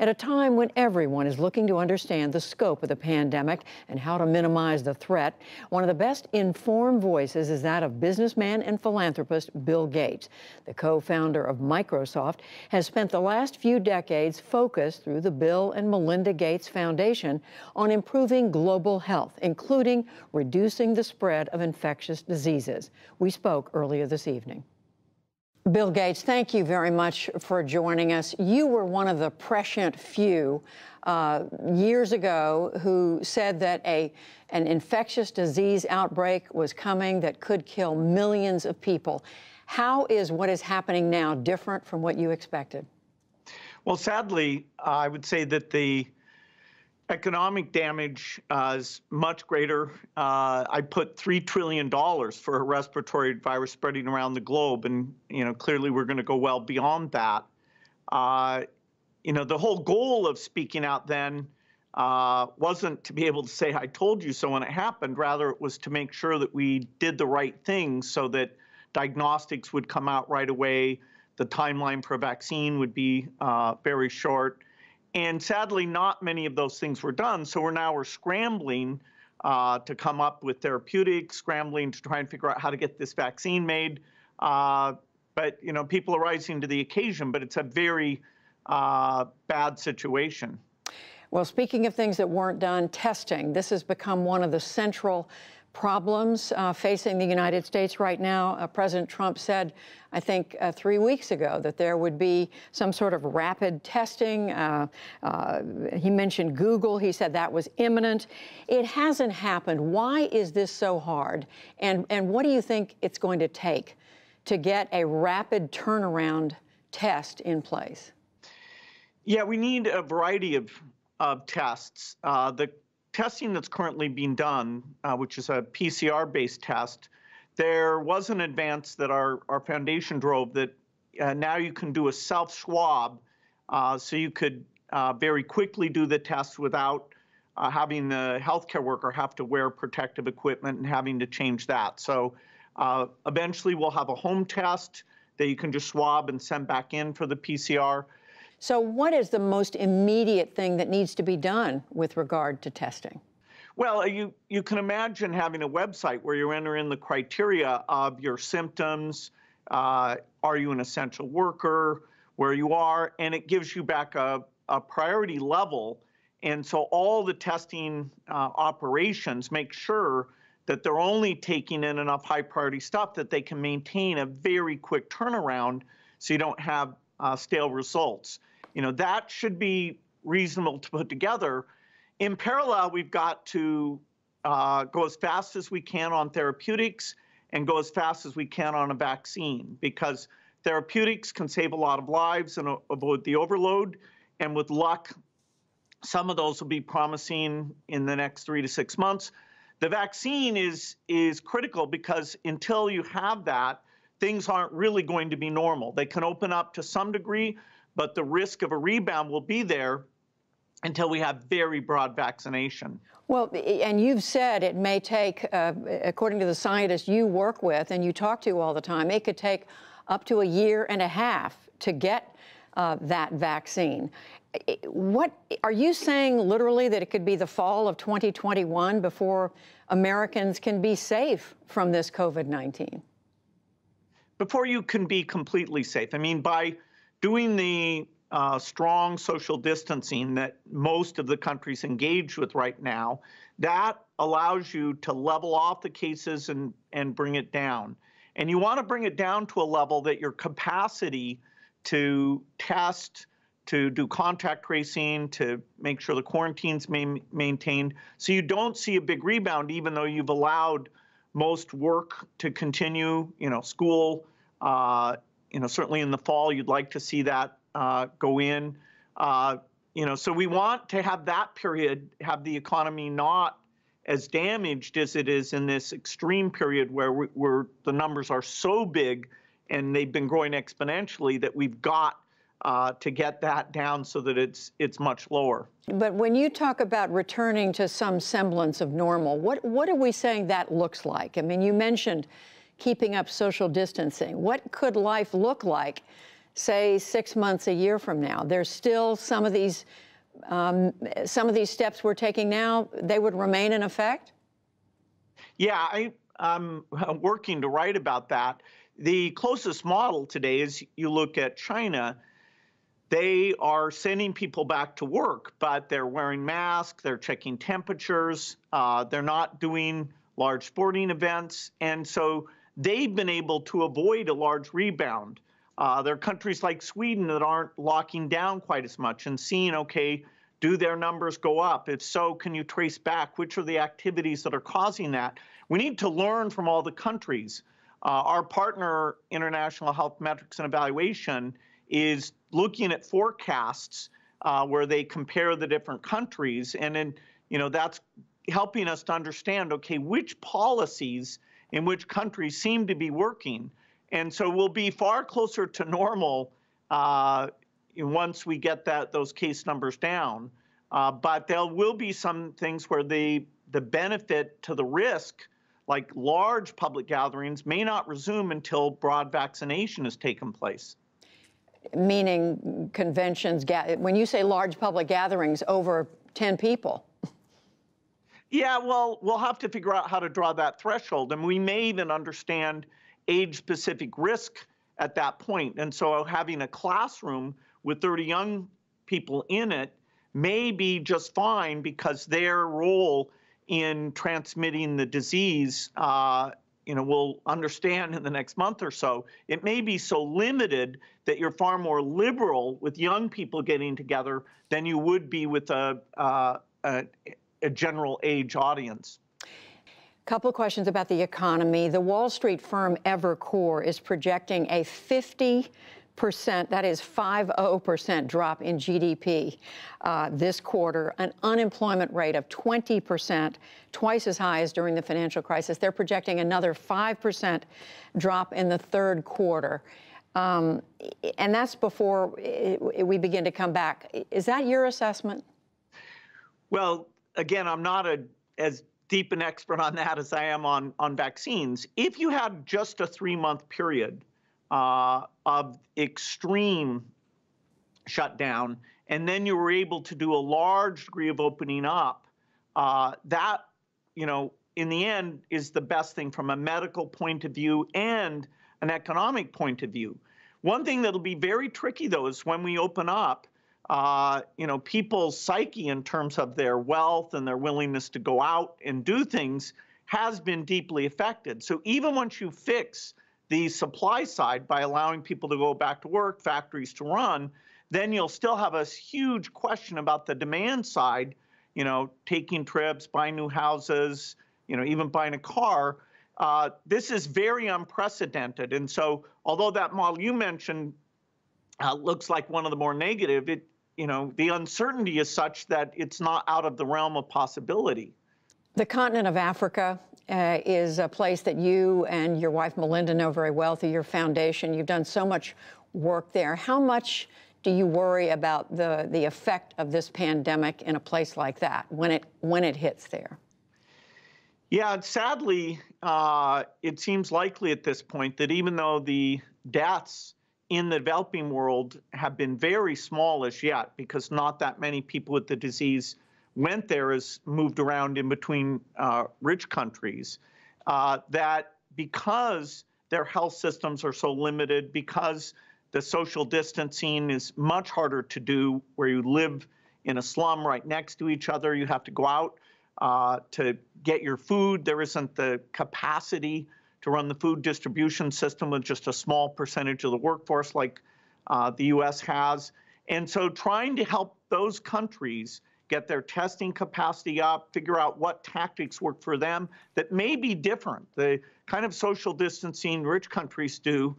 at a time when everyone is looking to understand the scope of the pandemic and how to minimize the threat, one of the best informed voices is that of businessman and philanthropist Bill Gates. The co-founder of Microsoft has spent the last few decades focused through the Bill and Melinda Gates Foundation on improving global health, including reducing the spread of infectious diseases. We spoke earlier this evening. Bill Gates, thank you very much for joining us. You were one of the prescient few years ago who said that an infectious disease outbreak was coming that could kill millions of people. How is what is happening now different from what you expected? Well, sadly, I would say that the economic damage is much greater. I put $3 trillion for a respiratory virus spreading around the globe, and clearly we're going to go well beyond that. The whole goal of speaking out then wasn't to be able to say, I told you so when it happened. Rather, it was to make sure that we did the right thing so that diagnostics would come out right away, the timeline for a vaccine would be very short. And sadly, not many of those things were done. So we're now scrambling to come up with therapeutics, scrambling to try and figure out how to get this vaccine made. But, people are rising to the occasion, but it's a very bad situation. Well, speaking of things that weren't done, testing. This has become one of the central problems facing the United States right now. President Trump said, I think 3 weeks ago, that there would be some sort of rapid testing. He mentioned Google. He said that was imminent. It hasn't happened. Why is this so hard? And what do you think it's going to take to get a rapid turnaround test in place? Yeah, we need a variety of tests. The testing that's currently being done, which is a PCR-based test, there was an advance that our foundation drove that now you can do a self-swab, so you could very quickly do the test without having the healthcare worker have to wear protective equipment and having to change that. So eventually we'll have a home test that you can just swab and send back in for the PCR. So what is the most immediate thing that needs to be done with regard to testing? Well, you can imagine having a website where you enter in the criteria of your symptoms, are you an essential worker, where you are, and it gives you back a priority level. And so all the testing operations make sure that they're only taking in enough high-priority stuff that they can maintain a very quick turnaround so you don't have stale results. That should be reasonable to put together. In parallel, we've got to go as fast as we can on therapeutics and go as fast as we can on a vaccine, because therapeutics can save a lot of lives and avoid the overload. And with luck, some of those will be promising in the next 3 to 6 months. The vaccine is critical, because until you have that, things aren't really going to be normal. They can open up to some degree, but the risk of a rebound will be there until we have very broad vaccination. Well, and you've said it may take, according to the scientists you work with and you talk to all the time, it could take up to 1.5 years to get that vaccine. What are you saying, literally, that it could be the fall of 2021 before Americans can be safe from this COVID-19? Before you can be completely safe. I mean, by doing the strong social distancing that most of the countries engage with right now, that allows you to level off the cases and bring it down. And you want to bring it down to a level that your capacity to test, to do contact tracing, to make sure the quarantine's maintained, so you don't see a big rebound, even though you've allowed most work to continue, school, certainly in the fall, you'd like to see that go in. So we want to have that period, have the economy not as damaged as it is in this extreme period where the numbers are so big and they've been growing exponentially, that we've got to get that down so that it's much lower. But when you talk about returning to some semblance of normal, what are we saying that looks like? I mean, you mentioned keeping up social distancing. What could life look like say 6 months, a year from now. There's still some of these steps we're taking now, they would remain in effect? Yeah, I'm working to write about that. The closest model today is you look at China. They are sending people back to work, but they're wearing masks, they're checking temperatures, they're not doing large sporting events, and so they've been able to avoid a large rebound. There are countries like Sweden that aren't locking down quite as much and seeing, okay, do their numbers go up? If so, can you trace back which are the activities that are causing that? We need to learn from all the countries. Our partner, International Health Metrics and Evaluation, is looking at forecasts where they compare the different countries. And then, you know, that's helping us to understand, okay, which policies in which countries seem to be working. And so we'll be far closer to normal once we get those case numbers down. But there will be some things where the benefit to the risk, like large public gatherings, may not resume until broad vaccination has taken place. Meaning conventions, when you say large public gatherings, over 10 people. Yeah, well, we'll have to figure out how to draw that threshold, and we may even understand age-specific risk at that point. And so having a classroom with 30 young people in it may be just fine because their role in transmitting the disease, you know, we'll understand in the next month or so. It may be so limited that you're far more liberal with young people getting together than you would be with a general age audience. Couple of questions about the economy. The Wall Street firm Evercore is projecting a 50%, that is 50%, drop in GDP this quarter, an unemployment rate of 20%, twice as high as during the financial crisis. They're projecting another 5% drop in the third quarter. And that's before we begin to come back. Is that your assessment? Well, again, I'm not as deep an expert on that as I am on vaccines. If you had just a 3-month period of extreme shutdown, and then you were able to do a large degree of opening up, that, you know, in the end is the best thing from a medical point of view and an economic point of view. One thing that'll be very tricky, though, is when we open up, you know, people's psyche in terms of their wealth and their willingness to go out and do things has been deeply affected. So even once you fix the supply side by allowing people to go back to work, factories to run, then you'll still have a huge question about the demand side, you know, taking trips, buying new houses, you know, even buying a car. This is very unprecedented. And so although that model you mentioned looks like one of the more negative, you know, the uncertainty is such that it's not out of the realm of possibility. The continent of Africa is a place that you and your wife Melinda know very well through your foundation. You've done so much work there. How much do you worry about the effect of this pandemic in a place like that when it hits there? Yeah, sadly, it seems likely at this point that even though the deaths in the developing world have been very small as yet, because not that many people with the disease went there, as moved around in between rich countries, that because their health systems are so limited, because the social distancing is much harder to do where you live in a slum right next to each other, you have to go out to get your food. There isn't the capacity to run the food distribution system with just a small percentage of the workforce like the U.S. has. And so trying to help those countries get their testing capacity up, figure out what tactics work for them that may be different. The kind of social distancing rich countries do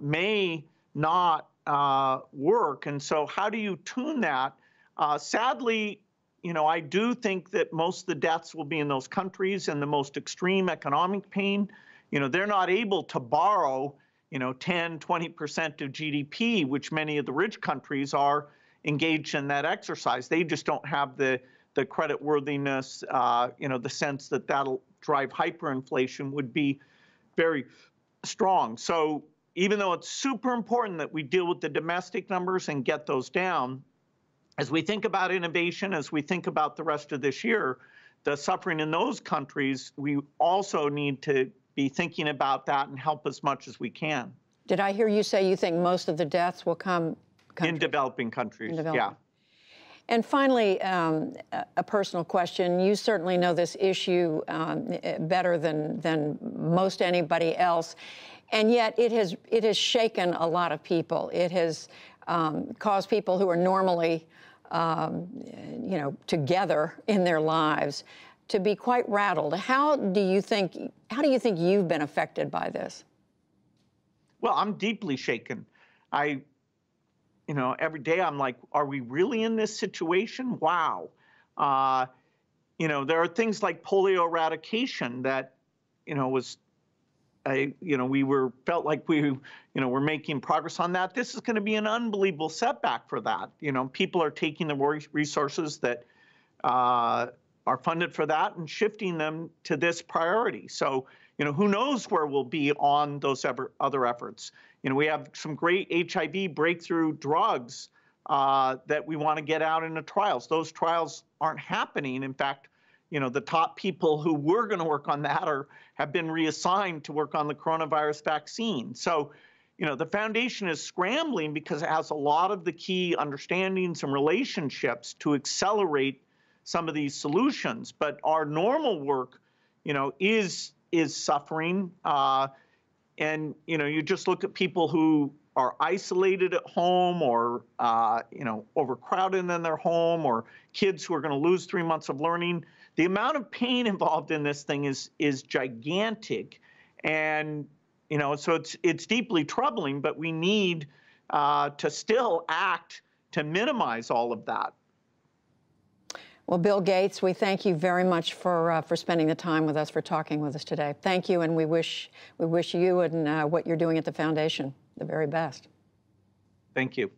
may not work. And so how do you tune that? Sadly, you know, I do think that most of the deaths will be in those countries and the most extreme economic pain. You know, they're not able to borrow, you know, 10, 20% of GDP, which many of the rich countries are engaged in that exercise. They just don't have the creditworthiness, you know, the sense that that'll drive hyperinflation would be very strong. So even though it's super important that we deal with the domestic numbers and get those down, as we think about innovation, as we think about the rest of this year, the suffering in those countries, we also need to be thinking about that and help as much as we can. Did I hear you say you think most of the deaths will come in developing countries? Yeah. And finally, a personal question. You certainly know this issue better than most anybody else, and yet it has shaken a lot of people. It has caused people who are normally, together in their lives, to be quite rattled. How do you think you've been affected by this? Well, I'm deeply shaken. Every day I'm like, are we really in this situation? Wow. There are things like polio eradication that, we felt like we were making progress on that. This is going to be an unbelievable setback for that. People are taking the resources that are funded for that and shifting them to this priority. So, who knows where we'll be on those other efforts. We have some great HIV breakthrough drugs that we want to get out into trials. Those trials aren't happening. In fact, the top people who were going to work on that have been reassigned to work on the coronavirus vaccine. So, the foundation is scrambling because it has a lot of the key understandings and relationships to accelerate some of these solutions. But our normal work, is suffering. And you just look at people who are isolated at home or, overcrowded in their home, or kids who are going to lose 3 months of learning. The amount of pain involved in this thing is gigantic. And, so it's deeply troubling, but we need to still act to minimize all of that. Well, Bill Gates, we thank you very much for spending the time with us, for talking with us today. Thank you, and we wish you and what you're doing at the foundation the very best. Thank you.